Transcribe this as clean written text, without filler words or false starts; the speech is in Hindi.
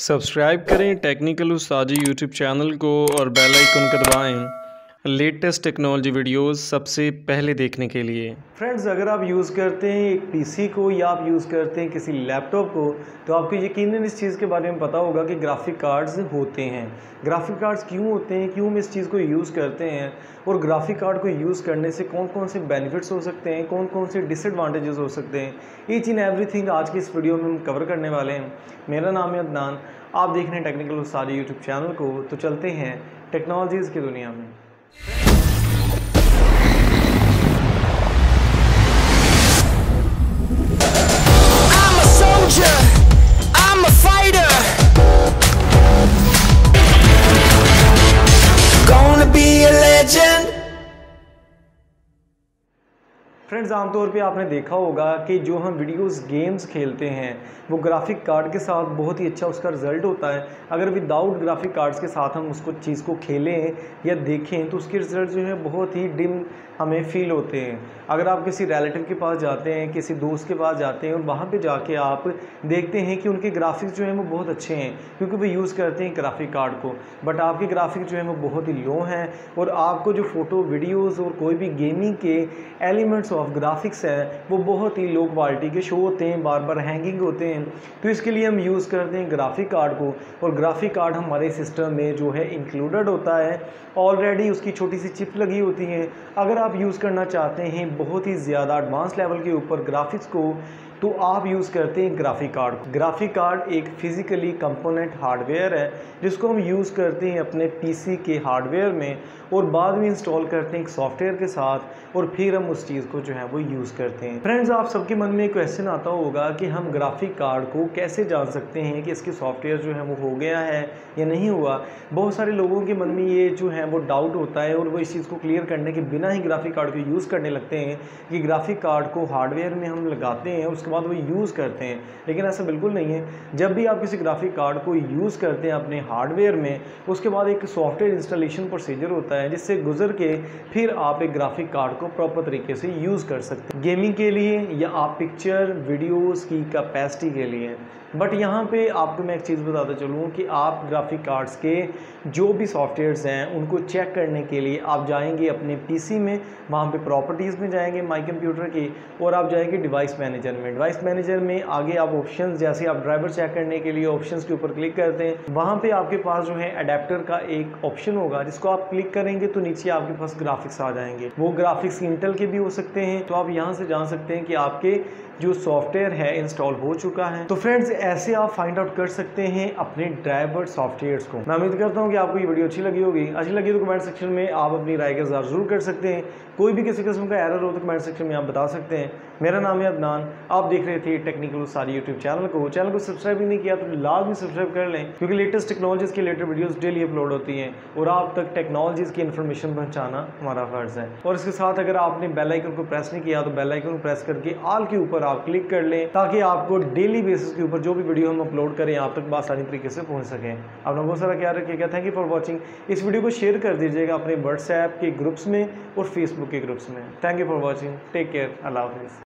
सब्सक्राइब करें टेक्निकल उस्ताजी यूट्यूब चैनल को और बेल आइकन को दबाएं लेटेस्ट टेक्नोलॉजी वीडियोस सबसे पहले देखने के लिए। फ्रेंड्स, अगर आप यूज़ करते हैं एक पीसी को या आप यूज़ करते हैं किसी लैपटॉप को, तो आपको यकीनन इस चीज़ के बारे में पता होगा कि ग्राफिक कार्ड्स होते हैं। ग्राफिक कार्ड्स क्यों होते हैं, क्यों हम इस चीज़ को यूज़ करते हैं और ग्राफिक कार्ड को यूज़ करने से कौन कौन से बेनिफिट्स हो सकते हैं, कौन कौन से डिसएडवांटेजेस हो सकते हैं, ईच एंड एवरीथिंग आज की इस वीडियो में हम कवर करने वाले हैं। मेरा नाम है अदनान, आप देख रहे हैं टेक्निकल उस्तादी यूट्यूब चैनल को। तो चलते हैं टेक्नोलॉजीज़ की दुनिया में। फ्रेंड्स, आमतौर पे आपने देखा होगा कि जो हम वीडियोस गेम्स खेलते हैं वो ग्राफिक कार्ड के साथ बहुत ही अच्छा उसका रिज़ल्ट होता है। अगर विदाउट ग्राफिक कार्ड्स के साथ हम उसको चीज़ को खेलें या देखें तो उसके रिज़ल्ट जो है बहुत ही डिम हमें फ़ील होते हैं। अगर आप किसी रिलेटिव के पास जाते हैं, किसी दोस्त के पास जाते हैं और वहाँ पर जाके आप देखते हैं कि उनके ग्राफिक्स जो हैं वो बहुत अच्छे हैं क्योंकि वो यूज़ करते हैं ग्राफिक कार्ड को, बट आपके ग्राफिक्स जो हैं वो बहुत ही लो हैं और आपको जो फ़ोटो वीडियोज़ और कोई भी गेमिंग के एलिमेंट्स ऑफ ग्राफिक्स है वो बहुत ही लो क्वालिटी के शो होते हैं, बार बार हैंगिंग होते हैं। तो इसके लिए हम यूज़ करते हैं ग्राफिक कार्ड को और ग्राफिक कार्ड हमारे सिस्टम में जो है इंक्लूडेड होता है, ऑलरेडी उसकी छोटी सी चिप लगी होती है। अगर आप यूज़ करना चाहते हैं बहुत ही ज़्यादा एडवांस लेवल के ऊपर ग्राफिक्स को, तो आप यूज़ करते हैं ग्राफिक कार्ड को। ग्राफिक कार्ड एक फ़िज़िकली कंपोनेंट हार्डवेयर है जिसको हम यूज़ करते हैं अपने पीसी के हार्डवेयर में और बाद में इंस्टॉल करते हैं एक सॉफ्टवेयर के साथ और फिर हम उस चीज़ को जो है वो यूज़ करते हैं। फ्रेंड्स, आप सबके मन में एक क्वेश्चन आता होगा कि हम ग्राफिक कार्ड को कैसे जान सकते हैं कि इसके सॉफ्टवेयर जो है वो हो गया है या नहीं हुआ। बहुत सारे लोगों के मन में ये जो है वो डाउट होता है और वो इस चीज़ को क्लियर करने के बिना ही ग्राफिक कार्ड को यूज़ करने लगते हैं कि ग्राफिक कार्ड को हार्डवेयर में हम लगाते हैं बाद वो यूज़ करते हैं, लेकिन ऐसा बिल्कुल नहीं है। जब भी आप किसी ग्राफिक कार्ड को यूज़ करते हैं अपने हार्डवेयर में, उसके बाद एक सॉफ्टवेयर इंस्टॉलेशन प्रोसीजर होता है जिससे गुजर के फिर आप एक ग्राफिक कार्ड को प्रॉपर तरीके से यूज़ कर सकते हैं, गेमिंग के लिए या आप पिक्चर वीडियोस की कैपेसिटी के लिए। बट यहाँ पे आपको मैं एक चीज़ बताता चलूँ कि आप ग्राफिक कार्ड्स के जो भी सॉफ्टवेयर्स हैं उनको चेक करने के लिए आप जाएंगे अपने पीसी में, वहाँ पे प्रॉपर्टीज़ में जाएंगे माई कंप्यूटर की और आप जाएंगे डिवाइस मैनेजर में। डिवाइस मैनेजर में आगे आप ऑप्शंस, जैसे आप ड्राइवर चेक करने के लिए ऑप्शंस के ऊपर क्लिक करते हैं, वहाँ पर आपके पास जो है अडेप्टर का एक ऑप्शन होगा जिसको आप क्लिक करेंगे तो नीचे आपके पास ग्राफिक्स आ जाएंगे। वो ग्राफिक्स इंटेल के भी हो सकते हैं, तो आप यहाँ से जान सकते हैं कि आपके जो सॉफ्टवेयर है इंस्टॉल हो चुका है। तो फ्रेंड्स, ऐसे आप फाइंड आउट कर सकते हैं अपने ड्राइवर सॉफ्टवेयर्स को। मैं उम्मीद करता हूँ कि आपको ये वीडियो अच्छी लगी होगी। अच्छी लगी तो कमेंट सेक्शन में आप अपनी राय का इज़हार जरूर कर सकते हैं। कोई भी किसी किस्म का एरर हो तो कमेंट सेक्शन में आप बता सकते हैं। मेरा नाम है अदनान, आप देख रहे थे टेक्निकल उस्तादी यूट्यूब चैनल को। चैनल को सब्सक्राइब नहीं किया तो लाजमी सब्सक्राइब कर लें क्योंकि लेटेस्ट टेक्नोलॉजीज़ के रिलेटेड वीडियोज़ डेली अपलोड होती हैं और आप तक टेक्नोलॉजीज़ की इन्फॉर्मेशन पहुँचाना हमारा फ़र्ज़ है। और इसके साथ अगर आपने बेल आइकन को प्रेस नहीं किया तो बेल आइकन को प्रेस करके ऑल के ऊपर आप क्लिक कर लें ताकि आपको डेली बेसिस के ऊपर जो भी वीडियो हम अपलोड करें आप तक आसानी तरीके से पहुंच सकें। आपने बहुत सारा ख्याल रखिएगा। Thank you for watching. इस वीडियो को शेयर कर दीजिएगा अपने व्हाट्सएप के ग्रुप्स में और फेसबुक के ग्रुप्स में। Thank you for watching, take care, अल्लाह हाफिज़।